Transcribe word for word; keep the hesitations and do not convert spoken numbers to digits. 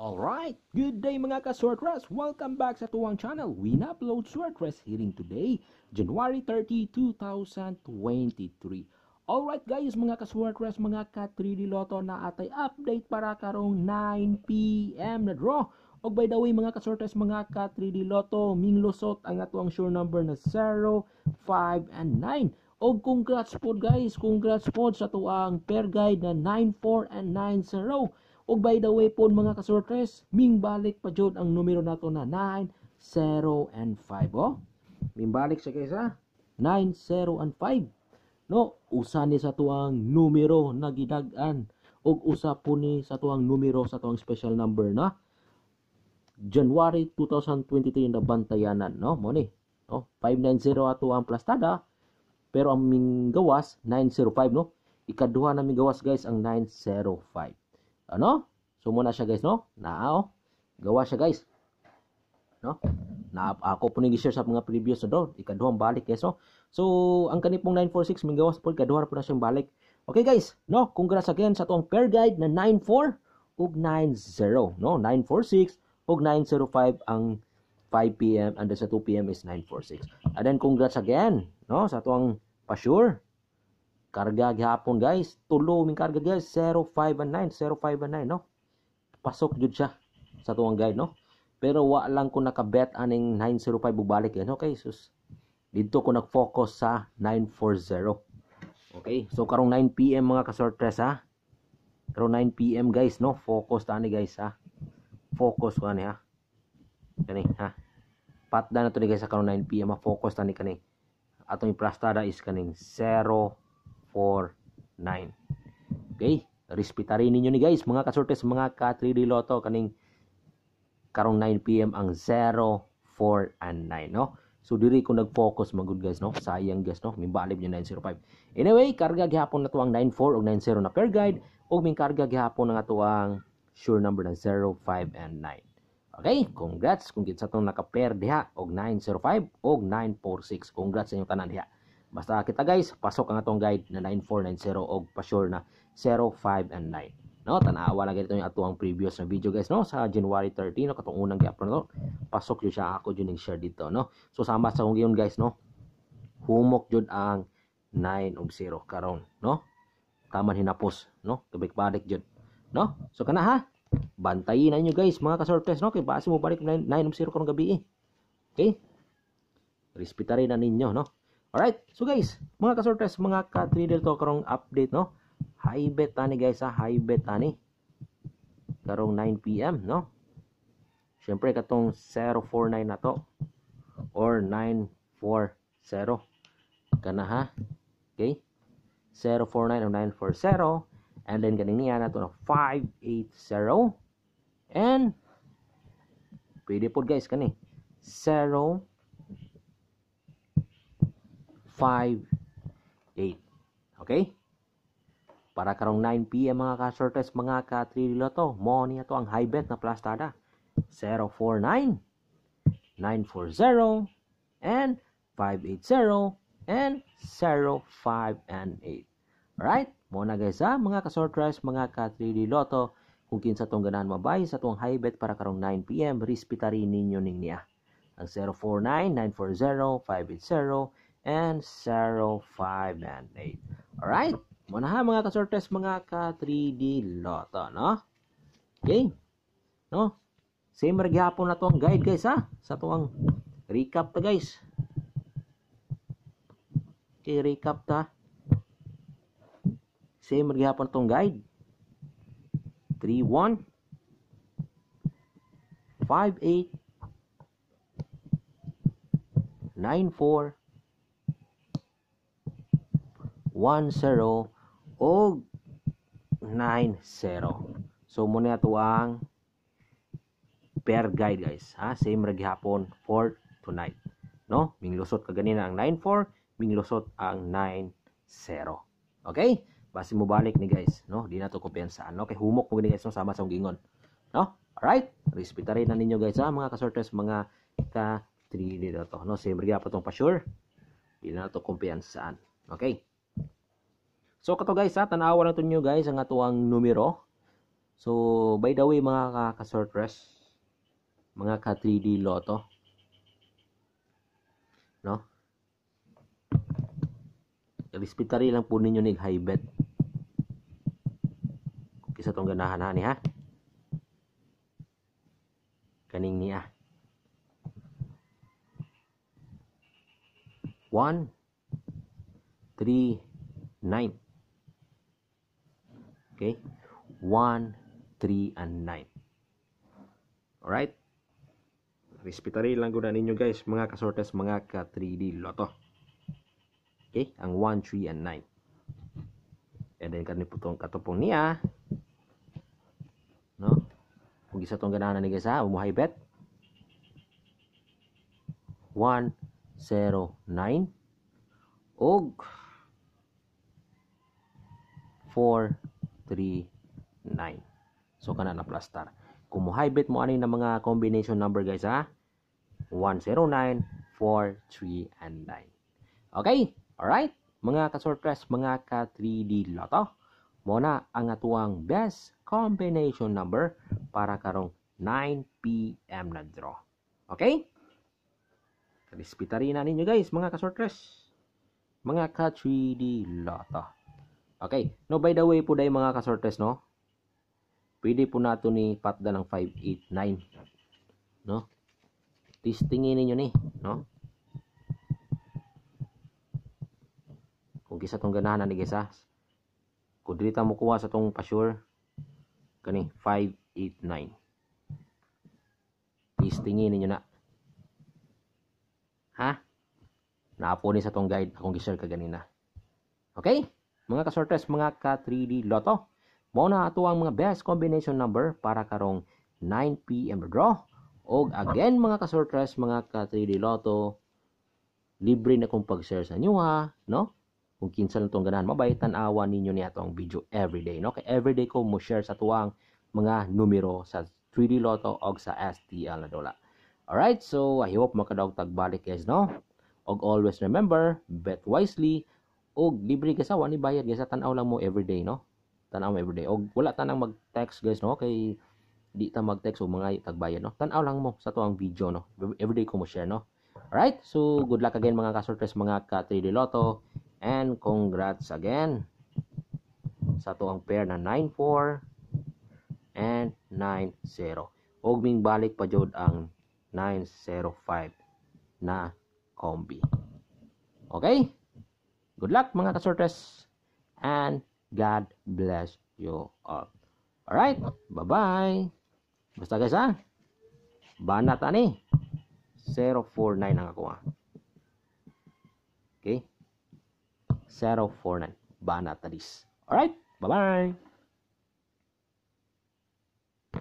Alright, good day mga ka-Swertres! Welcome back sa tuwang channel. We upload Swertres hearing today, January thirty, two thousand twenty-three. Alright guys, mga ka-Swertres, mga ka three D Lotto na atay update para karong nine p m na draw. O by the way mga ka-Swertres, mga ka three D Lotto, minglusot ang atuang sure number na zero, five, and nine. O congrats po guys, congrats po sa tuwang pair guide na nine, four, and nine, zero. O by the way po mga ka-Swertres, mingbalik pa jud ang numero nato na nine, zero, and five. Oh. Mingbalik sa kaysa nine, zero, and five. No, usa ni sa tuang numero na gidag-an og usa po ni sa tuang numero sa tuang special number na January two thousand twenty-three na bantayanan, no? Mo ni. No, five nine zero ato ang plastada pero ang minggawas nine zero five, no? Ikaduha na minggawas guys ang nine zero five. Ano? Sumo na siya guys, no? Naa, oh. Gawa siya guys. No? Na ako po nag-share sa mga previous na doon. Ikaduhang balik guys, no? So, ang kanipong nine four six, may gawas po. Ikaduhar po na siyang balik. Okay guys, no? Congrats again sa itong pair guide na nine four ug nine zero. No? nine four six ug nine zero five ang five p m and sa two p m is nine four six. And then, congrats again, no? Sa itong pa-sure. Karga gihapon guys, tulo ming karga guys, zero, five, and nine, zero, five, and nine, no? Pasok jud siya sa tuwang guide, no? Pero wa lang ko nakabet aning nine zero five bubalik yan, okay? Sus, dito ko nag-focus sa nine four zero. Okay, so karong nine p m mga ka-Swertres ha. Karong nine p m guys, no? Focus ta ni guys ha. Focus ko ani ha. Kani ha. Patdan na to ni guys sa karong nine p m ha. Focus ta ni kani. Atong plastada is kaning zero four nine. Okay, respetarin ninyo ni guys, mga ka-Swertres, mga ka three D Lotto, kaning karong nine p m ang zero, four, and nine, no? So diri ko nag-focus magud guys, no? Sayang guys, no? Mimbalib niya nine zero five. Anyway, karga gihapon na to ang nine four ug nine zero na pair guide, ug ming karga gihapon na to ang sure number na zero, five, and nine. Okay, congrats kung kitsa tong naka-pair diha og nine zero five ug nine four six. Congrats sa inyong tanan diha. Basta kita guys, pasok ang atong guide na nine four nine zero og pa-sure na zero, five, and nine. No, tanawa na ganito yung atuang previous na video guys, no? Sa January thirty, no? Katong unang gi-upload no? Pasok yun siya, ako yun yung share dito, no? So sama sa kong yun guys, no? Humok yun ang nine og zero karon, no? Taman hinapos, no? Kabik-balik yun, no? So kana ha? Bantayin na nyo guys, mga ka-Swertres, no? Kaya basi mo balik nine og zero karong gabi, eh. Okay? Respetarin na ninyo, no? Alright, so guys, mga ka-Swertres, mga ka three D Lotto karong update, no? High bet tani guys, ha? High bet tani. Karong nine p m, no? Siyempre, katong zero four nine na to. Or nine four zero. Kana ha? Okay? zero four nine or nine four zero. And then, kaning niya na to na five eight zero. And, pwede po guys, kani. zero five eight. Okay? Para karong nine p m mga ka-Swertres, mga ka three D Lotto, mo niya to ang high bet na plastada. zero four nine, nine four zero, and five eight zero, and zero five and eight. Alright? Mo na guys ha, mga ka-Swertres, mga ka three D Lotto, kung kinsa tong ganahan mabay sa tong high bet para karong nine p m, respetarin ninyo ning niya. Ang zero four nine, nine four zero, five eight zero, and zero, five, and eight. Alright? Muna ha, mga ka-Swertres, mga ka three D Lotto, no? Okay? No? Same raghihapon na to ang guide, guys, ha? Sa tuwang recap ta, guys. Okay, recap ta. Same raghihapon na tong guide. three one, five eight, nine four, one zero og nine zero. So muna to ang pair guide guys, ha? Same ra gihapon for tonight, no? Minglusot ka ganina ang nine four, minglusot ang nine zero. Okay? Basi mo balik ni guys, no? Di na to kopyansaan, no? Kay humok mo gani guys, no? Sama sa gingon, no? All right? Respetarin na ninyo guys, ha? Mga ka-Swertres, mga ka three D Lotto, no? Same ra gihapon tong pa-sure. Di na to kopyansaan. Okay? So kato guys ha, tanawa na to nyo guys ang atuang numero. So, by the way mga ka-Swertres, mga ka three D Lotto, no? Respetary lang po ninyo ni high bet. Kisa tong ganahan ani ha. Kaning niya. One, three, nine. Okay? One, three, and nine. Alright? Respetary lang guna ninyo guys, mga ka-Swertres, mga ka three D Lotto. Okay? Ang one, three, and nine. And then, kaniputong katopong niya. No? Kung isa tong ganahan ni guys ha, umuhay bet. One, zero, nine. Og four, three, nine. So, kana na plastar. Kung mo high bet mo ano yung mga combination number guys ha. one, zero, nine, four, three, and nine. Okay? Alright? Mga ka-Swertres, mga ka three D Lotto. Muna ang atuang best combination number para karong nine p m na draw. Okay? Respetarin na ninyo guys, mga ka-Swertres. Mga ka three D Lotto. Okay. No, by the way po dahil mga ka-Swertres, no? Pwede po nato ni patda ng five eight nine. No? Testingin ninyo ni. No? Kung kisa itong ganahan na ni kisa. Kung dito mo kuha sa itong pasure. Kani, five eight nine. Testingin ninyo na. Ha? Naapunin sa tong guide akong gishare ka ganina. Okay? Mga ka-Swertres, mga ka three D Lotto. Mauna ato ang mga best combination number para karong nine p m draw. Og again mga ka-Swertres, mga ka three D Lotto. Libre na kong pag-share sa inyo ha, no? Kung kinsa lang tong ganahan mabay, tan-awa ninyo niya tong video everyday, no? Kay everyday ko mo share sa tuwang mga numero sa three D Lotto og sa S T L na dola. All right, so I hope makadaog tagbalik guys, no? Og always remember, bet wisely, og libre ka sa wani bayad guys, tanaw lang mo everyday, no? Tanaw mo everyday. Og wala tanang mag-text guys, no? Kay di ta mag-text o mga tagbayad, no? Tanaw lang mo sa tuang video, no? Everyday ko mo share, no? Alright, so good luck again mga ka-Swertres, mga ka three D Lotto, and congrats again sa tuang pair na nine four and nine zero. Og ming balik pa jud ang nine zero five na combi. Okay? Good luck mga ka-Swertres and God bless you all. Alright? Bye-bye. Basta guys ha? Banat ani. zero four nine ang ako ha. Okay? zero four nine. Banat alis. Alright? Bye-bye.